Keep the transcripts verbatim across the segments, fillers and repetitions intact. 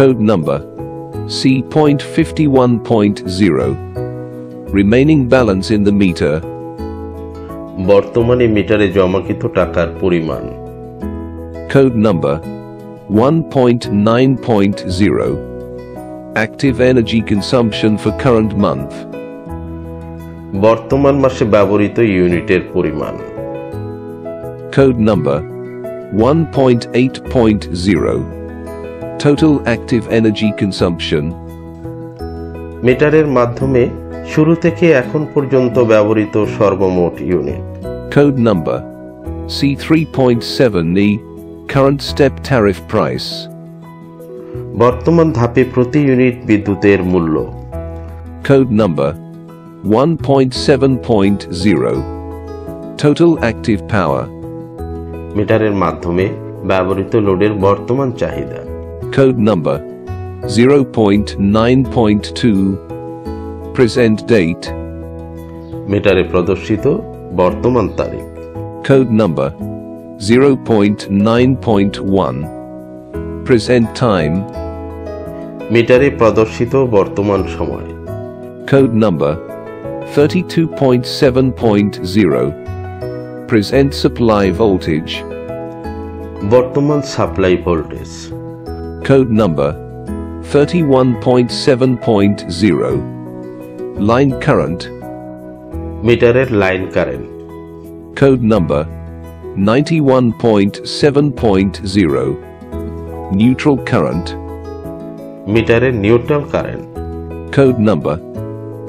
code number C fifty-one point zero. Remaining balance in the meter. বর্তমানে মিটারে জমাকৃত টাকার পরিমাণ code number one point nine point zero. Active energy consumption for current month. বর্তমান মাসে ব্যবহৃত ইউনিটের পরিমাণ code number one point eight point zero. Total active energy consumption. মিটারের মাধ্যমে শুরু থেকে এখন পর্যন্ত ব্যবহৃত সর্বমোট unit code number C three point seven E. Current step tariff price. বর্তমান ধাপে প্রতি ইউনিট বিদ্যুতের মূল্য code number one point seven point zero. Total active power. মিটারের মাধ্যমে ব্যবহৃত লোডের বর্তমান চাহিদা code number zero point nine point two. Present date. মিটারে প্রদর্শিত বর্তমান তারিখ code number zero point nine point one. Present time. মিটারে প্রদর্শিত বর্তমান সময় code number thirty-two point seven point zero. Present supply voltage. বর্তমান supply voltage code number thirty-one point seven point zero. Line current. Metered line current code number ninety-one point seven point zero. Neutral current. Metered neutral current code number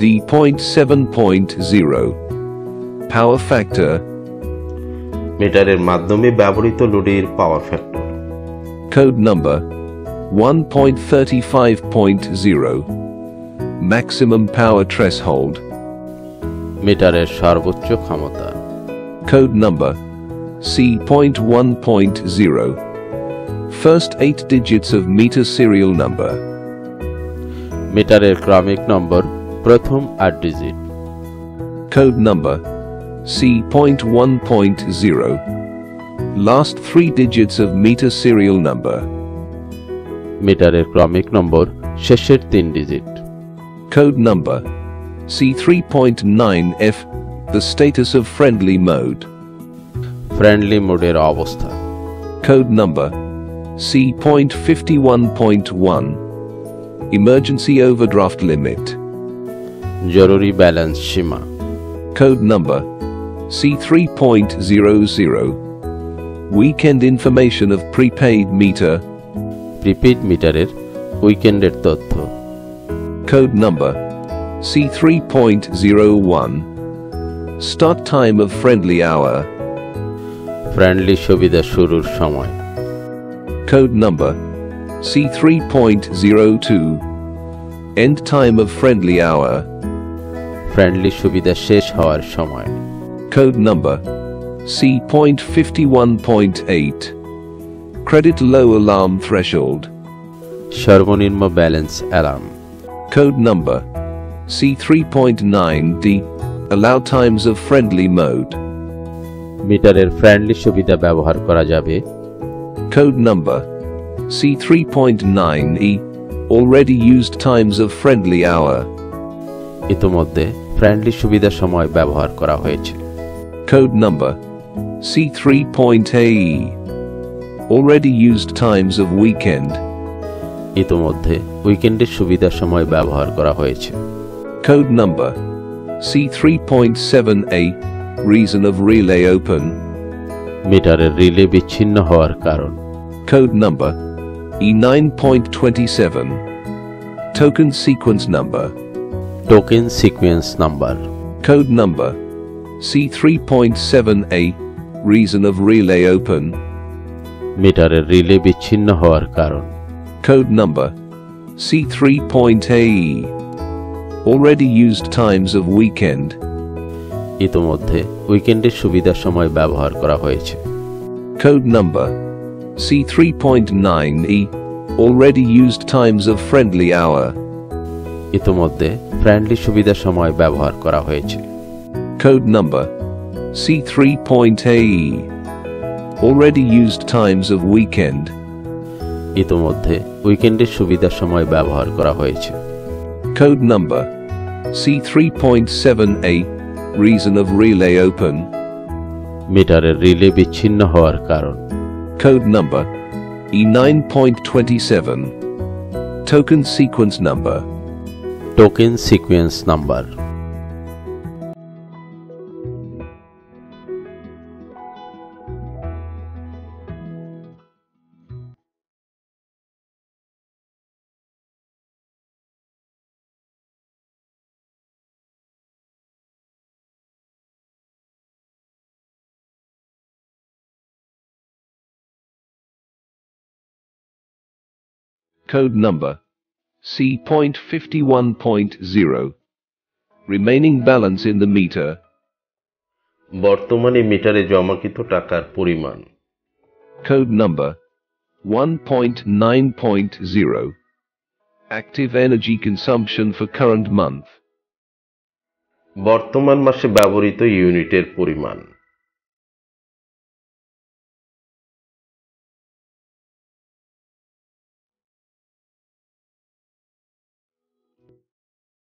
D point seven point zero. Power factor. Metered মাধ্যমে ব্যবহৃত লোডের power factor code number one point three five point zero. Maximum power threshold. মিটারের সর্বোচ্চ ক্ষমতা code number C one point zero. First eight digits of meter serial number. মিটারের ক্রমিক নম্বর প্রথম আট digit code number C one point zero. Last three digits of meter serial number. মিটারের ক্রমিক নম্বর শেষের তিন digit code number C three point nine F. The status of friendly mode. Friendly মোডের অবস্থা code number C fifty-one point one. Emergency overdraft limit. জরুরি balance সীমা code number C three point zero zero. Weekend information of prepaid meter. Prepaid meterer weekender তথ্য code number C three point zero one. Start time of friendly hour. Friendly সুবিধা শুরুর সময় code number C three point zero two. End time of friendly hour. Friendly সুবিধা শেষ হওয়ার সময় code number C fifty-one point eight. Credit low alarm threshold. সর্বনিম্ন balance alarm code number C three point nine D. Allow times of friendly mode. মিটারের friendly সুবিধা ব্যবহার করা যাবে code number C three point nine E. Already used times of friendly hour. ইতোমধ্যে friendly সুবিধা সময় ব্যবহার করা হয়েছে code number C three point A E. Already used times of weekend. ইতোমধ্যে উইকেন্ডের সুবিধা সময় ব্যবহার করা হয়েছে code number C three point seven A. Reason of relay open. মিটারের রিলে বিচ্ছিন্ন হওয়ার কারণ code number E nine point two seven. Token sequence number. Token sequence number code number C three point seven A. Reason of relay open. মিটারের relay বিচ্ছিন্ন হওয়ার কারণ code number C three point A E. Already used times of weekend. ইতোমধ্যে উইকেন্ডের সুবিধা সময় ব্যবহার করা হয়েছে code number C three point nine E. Already used times of friendly hour. ইতোমধ্যে ফ্রেন্ডলি সুবিধা সময় ব্যবহার করা হয়েছে code number C three point A E. Already used times of weekend. ইতোমধ্যে উইকেন্ডের সুবিধার সময় ব্যবহার করা হয়েছে। Code number C three point seven A reason of relay open, মিটারের রিলে বিচ্ছিন্ন হওয়ার কারণ। Code number E nine point two seven token sequence number, token sequence number. Code number C point fifty one point zero remaining balance in the meter, বর্তমানে মিটারে জমাকৃত টাকার পরিমাণ। Code number one point nine point zero active energy consumption for current month, বর্তমান মাসে ব্যবহৃত ইউনিটের পরিমাণ।